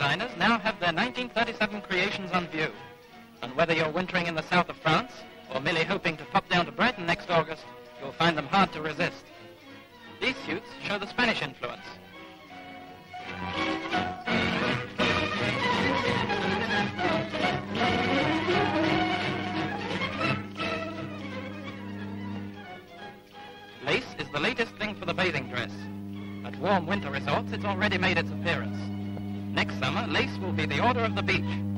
designers now have their 1937 creations on view. And whether you're wintering in the south of France or merely hoping to pop down to Brighton next August, you'll find them hard to resist. These suits show the Spanish influence. Lace is the latest thing for the bathing dress. At warm winter resorts, it's already made its appearance. Next summer, lace will be the order of the beach.